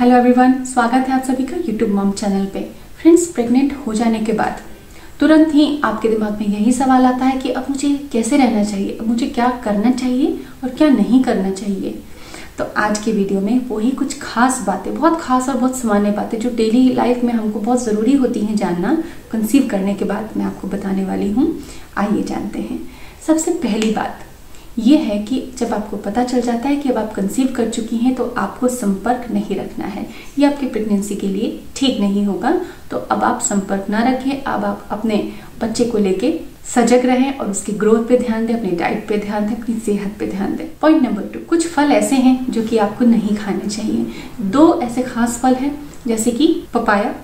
Hello everyone, स्वागत है आप सभी का यूट्यूब मॉम चैनल पे। फ्रेंड्स, प्रेग्नेंट हो जाने के बाद तुरंत ही आपके दिमाग में यही सवाल आता है कि अब मुझे कैसे रहना चाहिए, अब मुझे क्या करना चाहिए और क्या नहीं करना चाहिए। तो आज की वीडियो में वही कुछ खास बातें, बहुत खास और बहुत सामान्य बातें जो डेली लाइफ में हमको बहुत ज़रूरी होती हैं जानना कंसीव करने के बाद, मैं आपको बताने वाली हूँ। आइए जानते हैं। सबसे पहली बात ये है कि जब आपको पता चल जाता है कि अब आप कंसीव कर चुकी हैं तो आपको संपर्क नहीं रखना है। ये आपकी प्रेगनेंसी के लिए ठीक नहीं होगा। तो अब आप संपर्क ना रखें, अब आप अपने बच्चे को लेके सजग रहें और उसकी ग्रोथ पे ध्यान दें, अपनी डाइट पे ध्यान दें, अपनी सेहत पे ध्यान दें। पॉइंट नंबर 2, कुछ फल ऐसे हैं जो कि आपको नहीं खाने चाहिए। 2 ऐसे खास फल हैं जैसे कि पपाया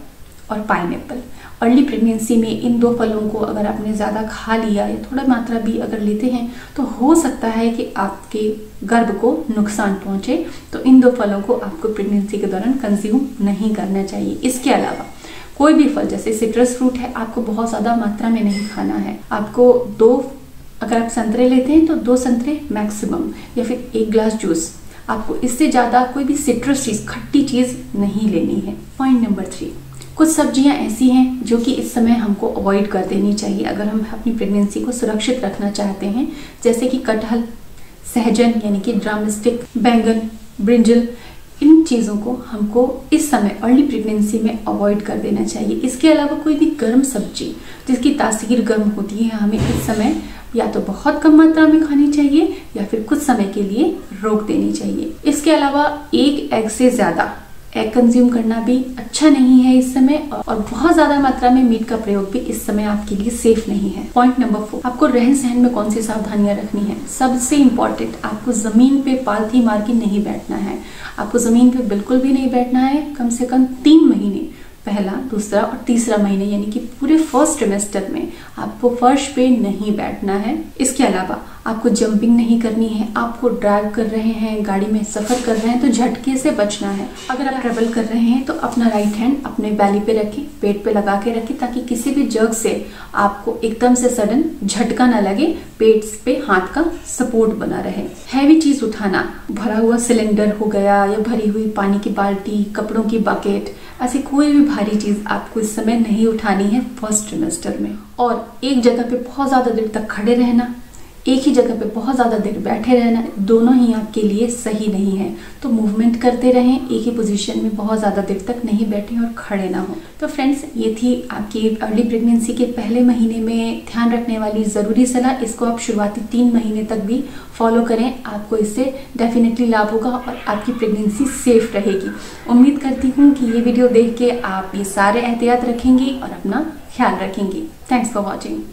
और पाइनएप्पल। अर्ली प्रेगनेंसी में इन 2 फलों को अगर आपने ज़्यादा खा लिया या थोड़ा मात्रा भी अगर लेते हैं तो हो सकता है कि आपके गर्भ को नुकसान पहुंचे। तो इन 2 फलों को आपको प्रेगनेंसी के दौरान कंज्यूम नहीं करना चाहिए। इसके अलावा कोई भी फल जैसे सिट्रस फ्रूट है, आपको बहुत ज़्यादा मात्रा में नहीं खाना है। आपको 2, अगर आप संतरे लेते हैं तो 2 संतरे मैक्सिमम, या फिर 1 ग्लास जूस। आपको इससे ज़्यादा कोई भी सिट्रस चीज़, खट्टी चीज़ नहीं लेनी है। पॉइंट नंबर 3, कुछ सब्जियां ऐसी हैं जो कि इस समय हमको अवॉइड कर देनी चाहिए अगर हम अपनी प्रेगनेंसी को सुरक्षित रखना चाहते हैं, जैसे कि कटहल, सहजन यानी कि ड्रामस्टिक, बैंगन, ब्रिंजल। इन चीज़ों को हमको इस समय अर्ली प्रेगनेंसी में अवॉइड कर देना चाहिए। इसके अलावा कोई भी गर्म सब्जी जिसकी तासीर गर्म होती है, हमें इस समय या तो बहुत कम मात्रा में खानी चाहिए या फिर कुछ समय के लिए रोक देनी चाहिए। इसके अलावा 1 एग से ज़्यादा एग कंज्यूम करना भी अच्छा नहीं है इस समय, और बहुत ज्यादा मात्रा में मीट का प्रयोग भी इस समय आपके लिए सेफ नहीं है। पॉइंट नंबर 4, आपको रहन सहन में कौन सी सावधानियां रखनी है। सबसे इम्पोर्टेंट, आपको जमीन पे पालथी मार के नहीं बैठना है। आपको जमीन पे बिल्कुल भी नहीं बैठना है। कम से कम 3 महीने, पहला, दूसरा और तीसरा महीने, यानी कि पूरे फर्स्ट ट्रिमेस्टर में आपको फर्श पे नहीं बैठना है। इसके अलावा आपको जंपिंग नहीं करनी है। आपको ड्राइव कर रहे हैं, गाड़ी में सफर कर रहे हैं तो झटके से बचना है। अगर आप ट्रेवल कर रहे हैं तो अपना राइट हैंड अपने बैली पे रखें, पेट पे लगा के रखें, ताकि किसी भी जग से आपको एकदम से सडन झटका ना लगे। पेट पे हाथ का सपोर्ट बना रहे। हैवी चीज उठाना, भरा हुआ सिलेंडर हो गया या भरी हुई पानी की बाल्टी, कपड़ों की बकेट, ऐसी कोई भी भारी चीज आपको इस समय नहीं उठानी है फर्स्ट ट्रिमेस्टर में। और एक जगह पे बहुत ज्यादा देर तक खड़े रहना, एक ही जगह पे बहुत ज्यादा देर बैठे रहना, दोनों ही आपके लिए सही नहीं है। तो मूवमेंट करते रहें, एक ही पोजीशन में बहुत ज्यादा देर तक नहीं बैठें और खड़े ना हो। तो फ्रेंड्स, ये थी आपकी अर्ली प्रेगनेंसी के पहले महीने में ध्यान रखने वाली जरूरी सलाह। इसको आप शुरुआती 3 महीने तक भी फॉलो करें, आपको इससे डेफिनेटली लाभ होगा और आपकी प्रेगनेंसी सेफ रहेगी। उम्मीद करती हूँ कि ये वीडियो देख के आप ये सारे एहतियात रखेंगी और अपना ख्याल रखेंगी। Thanks for watching.